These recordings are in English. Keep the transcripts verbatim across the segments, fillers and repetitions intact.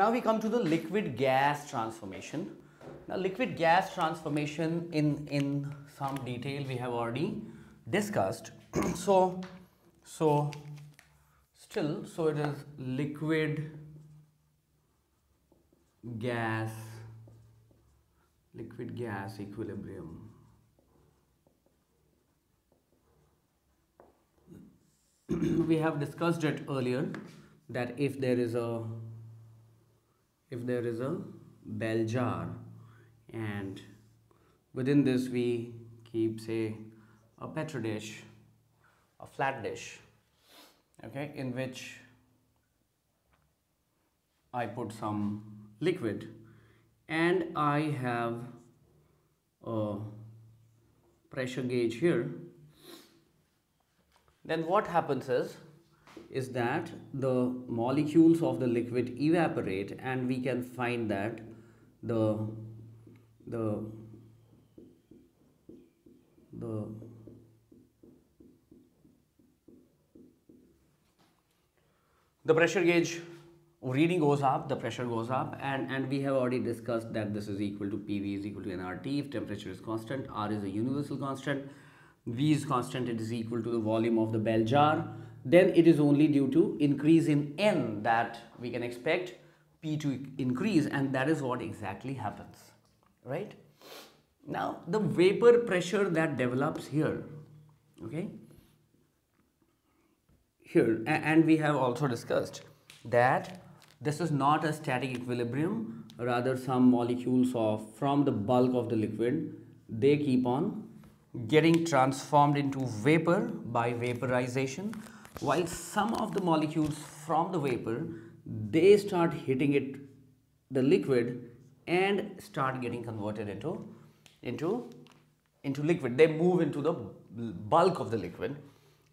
Now we come to the liquid gas transformation. Now liquid gas transformation in, in some detail we have already discussed. so, so still, so it is liquid gas, liquid gas equilibrium. We have discussed it earlier that if there is a if there is a bell jar, and within this we keep, say, a petri dish, a flat dish, okay, in which I put some liquid, and I have a pressure gauge here, then what happens is is that the molecules of the liquid evaporate, and we can find that the the the the pressure gauge reading goes up, the pressure goes up, and and we have already discussed that this is equal to P V is equal to N R T if temperature is constant, R is a universal constant, V is constant, it is equal to the volume of the bell jar. Then it is only due to increase in N that we can expect P to increase, and that is what exactly happens, right? Now the vapor pressure that develops here, okay, here, and we have also discussed that this is not a static equilibrium, rather some molecules of from the bulk of the liquid, they keep on getting transformed into vapor by vaporization, while some of the molecules from the vapor, they start hitting it, the liquid, and start getting converted into into into liquid. They move into the bulk of the liquid,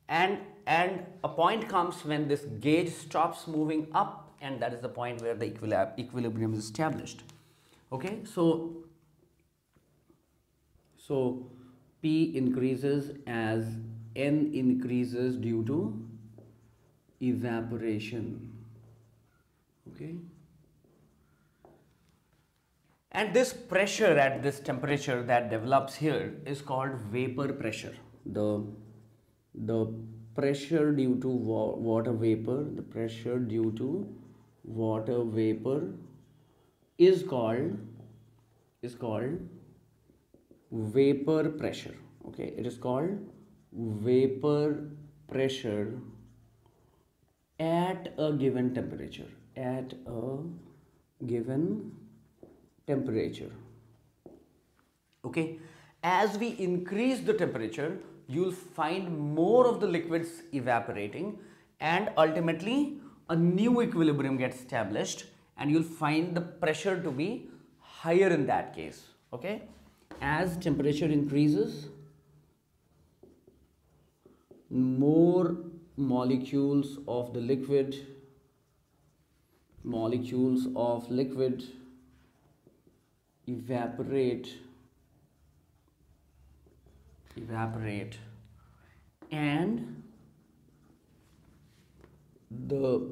and and a point comes when this gauge stops moving up, and that is the point where the equilibrium is established. Okay, so so P increases as N increases due to evaporation, okay, and this pressure at this temperature that develops here is called vapor pressure. The, the pressure due to wa- water vapor, the pressure due to water vapor is called, is called vapor pressure, okay, it is called vapor pressure at a given temperature, at a given temperature, okay. As we increase the temperature, you'll find more of the liquids evaporating, and ultimately a new equilibrium gets established, and you'll find the pressure to be higher in that case, okay. As temperature increases, more molecules of the liquid, molecules of liquid evaporate, evaporate, and the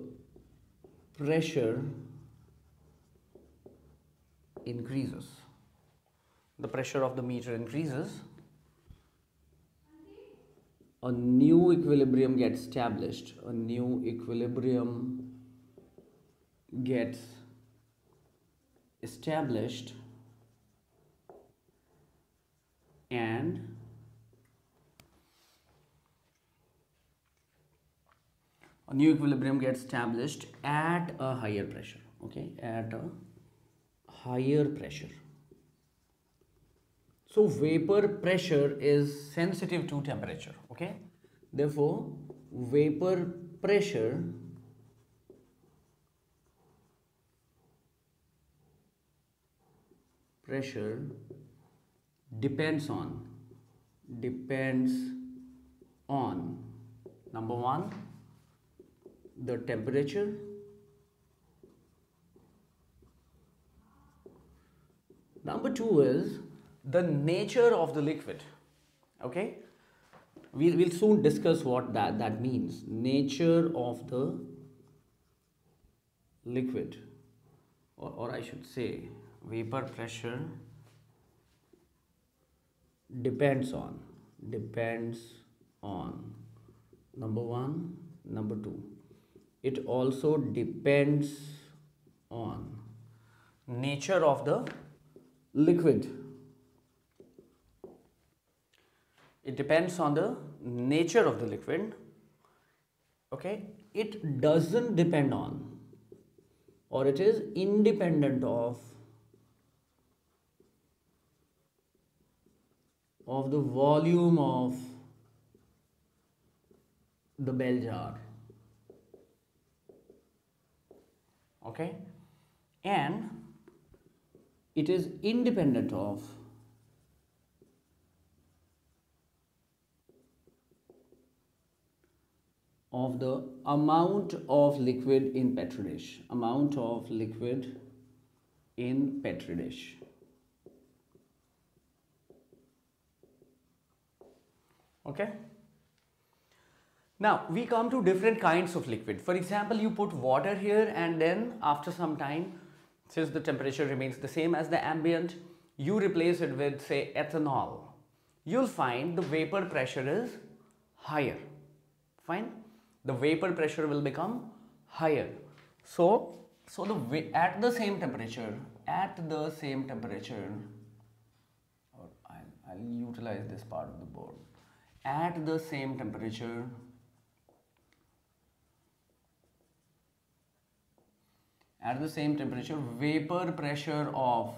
pressure increases. The pressure of the meter increases, a new equilibrium gets established, a new equilibrium gets established, and a new equilibrium gets established at a higher pressure, okay, at a higher pressure. So vapor pressure is sensitive to temperature, okay, therefore vapor pressure pressure depends on depends on number one, the temperature, number two is the nature of the liquid, okay, we will soon discuss what that, that means, nature of the liquid, or, or I should say vapor pressure depends on depends on number one, number two, it also depends on nature of the liquid. It depends on the nature of the liquid. Okay, it doesn't depend on, or it is independent of of the volume of the bell jar. Okay, and it is independent of of the amount of liquid in Petri dish, amount of liquid in Petri dish. Okay. Now we come to different kinds of liquid. For example, you put water here, and then after some time, since the temperature remains the same as the ambient, you replace it with, say, ethanol. You'll find the vapor pressure is higher. Fine, the vapor pressure will become higher. So, so the at the same temperature, at the same temperature, or I'll, I'll utilize this part of the board. At the same temperature, at the same temperature, vapor pressure of,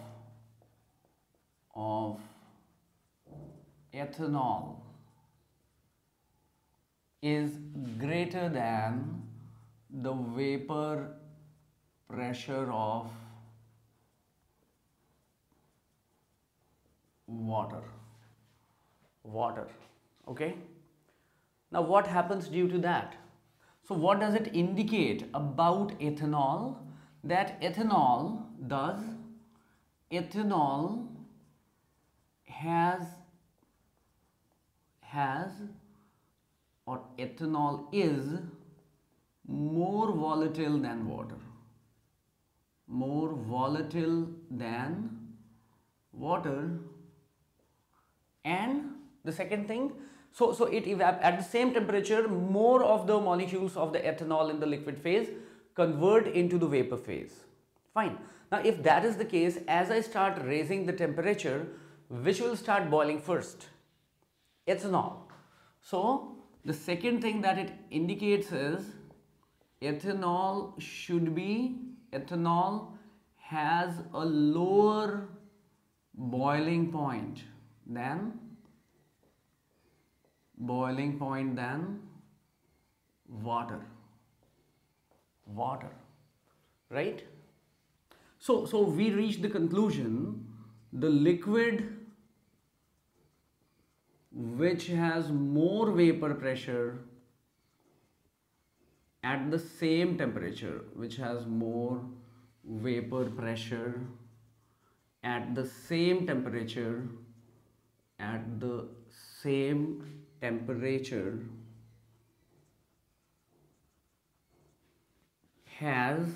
of ethanol is greater than the vapor pressure of water. Water. Okay. Now what happens due to that? So what does it indicate about ethanol? That ethanol does, ethanol has, has or ethanol is more volatile than water. More volatile than water. And the second thing, So, so it evap at the same temperature, more of the molecules of the ethanol in the liquid phase convert into the vapor phase. Fine. Now, if that is the case, as I start raising the temperature, which will start boiling first? Ethanol. So, the second thing that it indicates is ethanol should be, ethanol has a lower boiling point than boiling point than water, water, right? So, so we reach the conclusion, the liquid which has more vapor pressure at the same temperature, which has more vapor pressure at the same temperature, at the same temperature has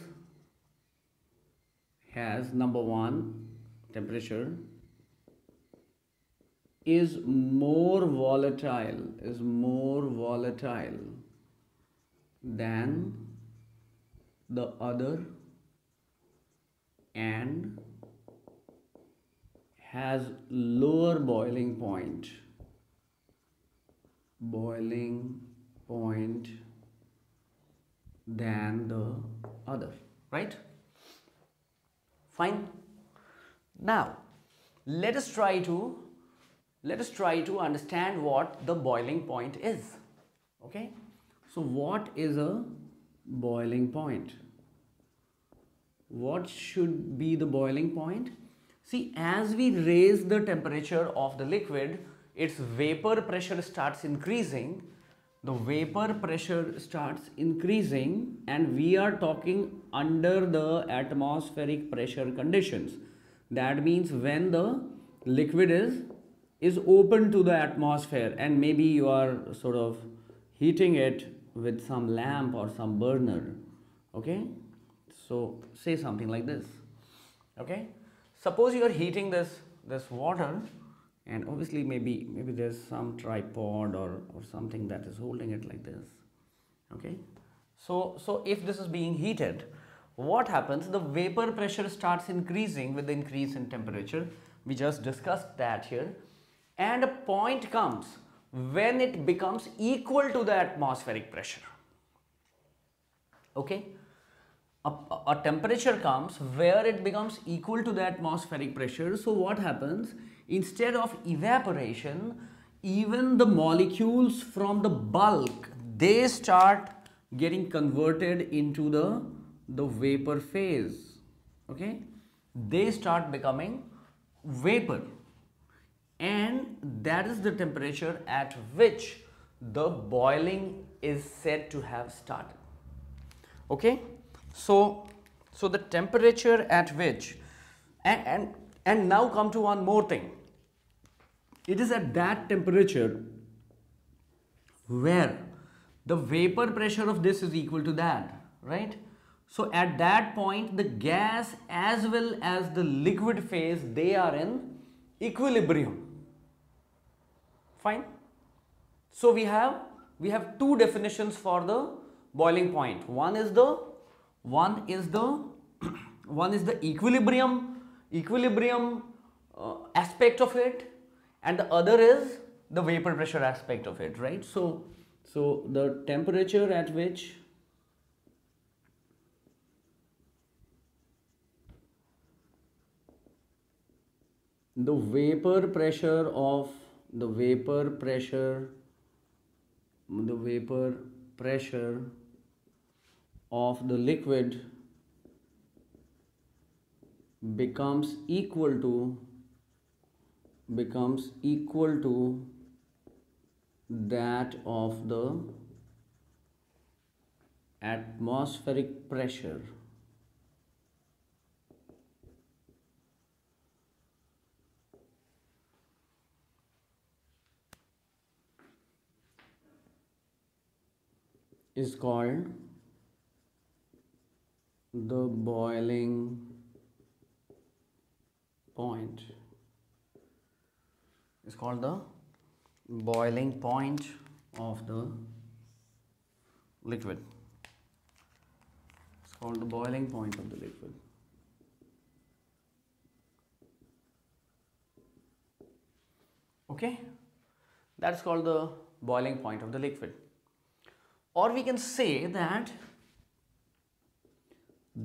has number one, temperature is more volatile is more volatile than the other and has lower boiling point boiling point than the other, right? Fine. Now let us try to let us try to understand what the boiling point is. Okay, so what is a boiling point? What should be the boiling point? See, as we raise the temperature of the liquid, its vapor pressure starts increasing, the vapor pressure starts increasing, and we are talking under the atmospheric pressure conditions. That means when the liquid is, is open to the atmosphere, and maybe you are sort of heating it with some lamp or some burner. Okay, so say something like this. Okay, suppose you are heating this this water, and obviously maybe maybe there's some tripod or or something that is holding it like this. Okay, so so if this is being heated, what happens? The vapor pressure starts increasing with the increase in temperature. We just discussed that here, and a point comes when it becomes equal to the atmospheric pressure. Okay, a, a temperature comes where it becomes equal to the atmospheric pressure. So what happens? Instead of evaporation, even the molecules from the bulk, they start getting converted into the the vapor phase. Okay, they start becoming vapor, and that is the temperature at which the boiling is said to have started. Okay, so so the temperature at which, and and and now come to one more thing. It is at that temperature where the vapor pressure of this is equal to that, right? So at that point, the gas as well as the liquid phase, they are in equilibrium. Fine. So we have we have two definitions for the boiling point. One is the one is the one is the equilibrium equilibrium uh, aspect of it, and the other is the vapor pressure aspect of it, right? So so the temperature at which the vapor pressure of the vapor pressure the vapor pressure of the liquid becomes equal to becomes equal to that of the atmospheric pressure is called the boiling point. It's called the boiling point of the liquid. It's called the boiling point of the liquid. Okay, that's called the boiling point of the liquid. Or we can say that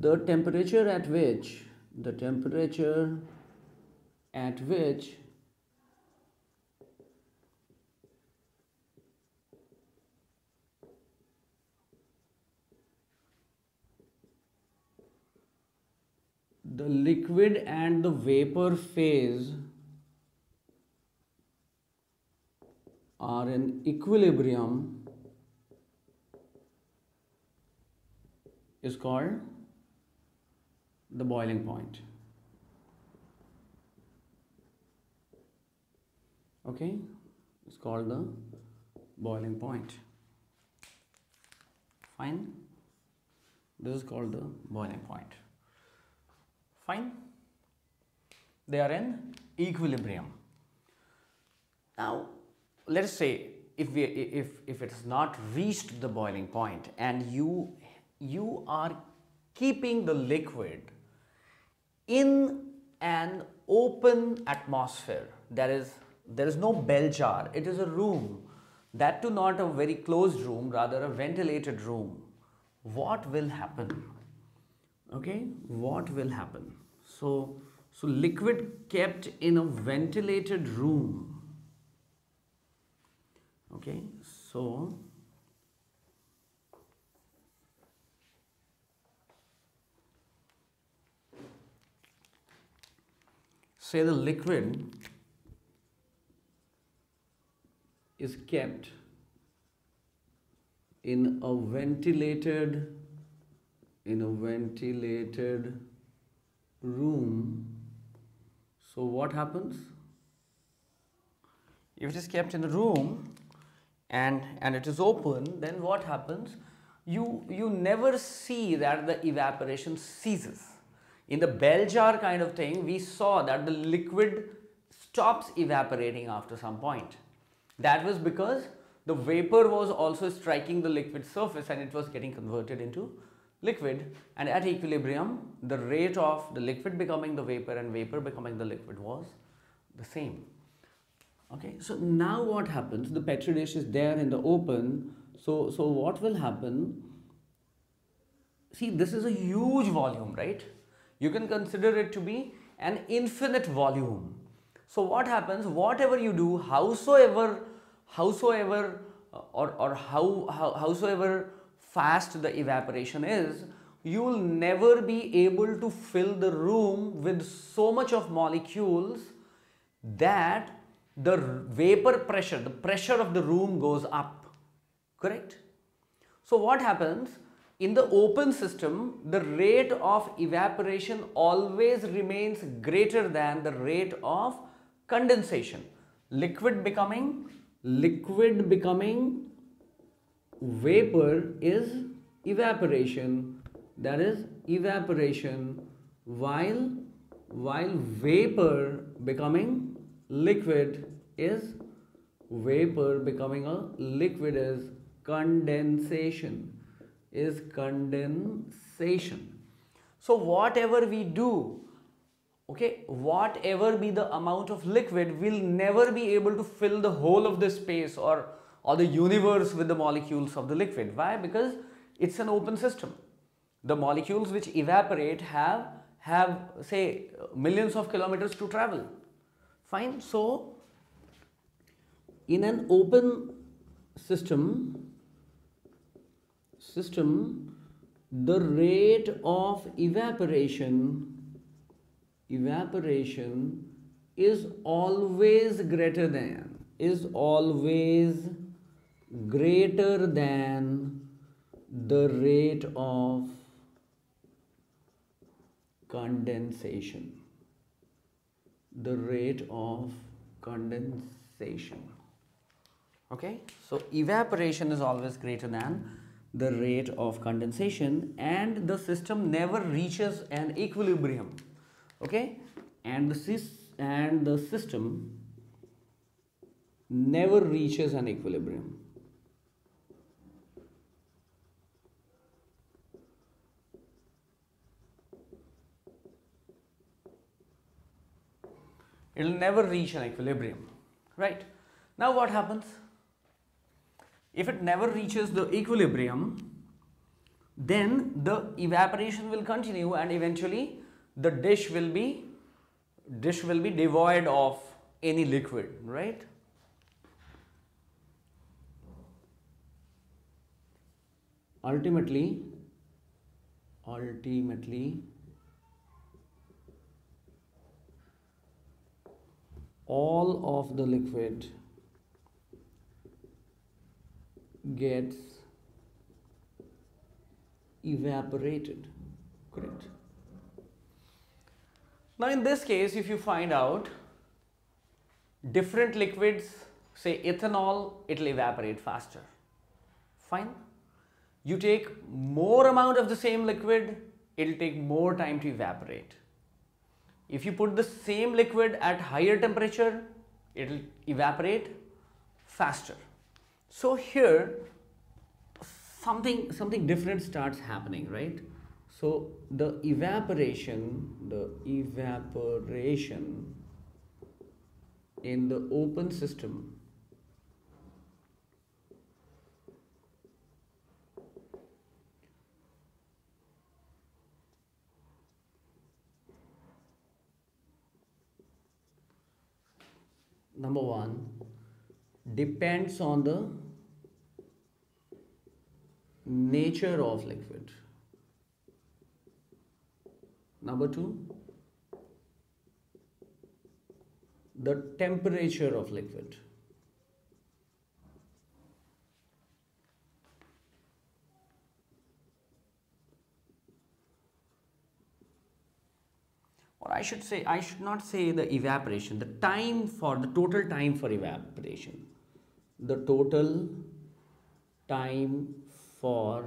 the temperature at which the temperature at which the liquid and the vapor phase are in equilibrium is called the boiling point. Okay, it's called the boiling point. Fine, this is called the boiling point. Fine, they are in equilibrium. Now let's say if we if if it has not reached the boiling point, and you you are keeping the liquid in an open atmosphere, that is, there is no bell jar, it is a room, that too not a very closed room, rather a ventilated room, what will happen? Okay, what will happen? So, so liquid kept in a ventilated room. Okay, so say the liquid is kept in a ventilated in a ventilated room. So what happens? If it is kept in a room and and it is open, then what happens? You you never see that the evaporation ceases. In the bell jar kind of thing, we saw that the liquid stops evaporating after some point. That was because the vapor was also striking the liquid surface and it was getting converted into liquid, and at equilibrium the rate of the liquid becoming the vapor and vapor becoming the liquid was the same. Okay, so now what happens? The petri dish is there in the open, so, so what will happen? See, this is a huge volume, right? You can consider it to be an infinite volume. So what happens, whatever you do, howsoever, howsoever uh, or, or how, how, howsoever fast the evaporation is, you will never be able to fill the room with so much of molecules that the vapor pressure, the pressure of the room goes up, correct? So what happens? In the open system, the rate of evaporation always remains greater than the rate of condensation. Liquid becoming, liquid becoming vapor is evaporation, that is evaporation, while, while vapor becoming liquid is vapor becoming a liquid is condensation. Is condensation. So whatever we do, okay, whatever be the amount of liquid, we'll never be able to fill the whole of the space or, or the universe with the molecules of the liquid. Why? Because it's an open system. The molecules which evaporate have, have say millions of kilometers to travel. Fine. So in an open system, system the rate of evaporation evaporation is always greater than is always greater than the rate of condensation the rate of condensation okay so evaporation is always greater than the rate of condensation, and the system never reaches an equilibrium. Okay, and the sys and the system never reaches an equilibrium. It will never reach an equilibrium, right? Now what happens? If it never reaches the equilibrium, then the evaporation will continue, and eventually the dish will be dish will be devoid of any liquid, right? Ultimately, ultimately all of the liquid gets evaporated, correct? Now in this case, if you find out different liquids, say ethanol, it will evaporate faster, fine. You take more amount of the same liquid, it will take more time to evaporate. If you put the same liquid at higher temperature, it will evaporate faster. So here something something different starts happening, right? So the evaporation, the evaporation in the open system number one depends on the nature of liquid. Number two, the temperature of liquid. Or I should say, I should not say the evaporation, the time for, the total time for evaporation. The total time for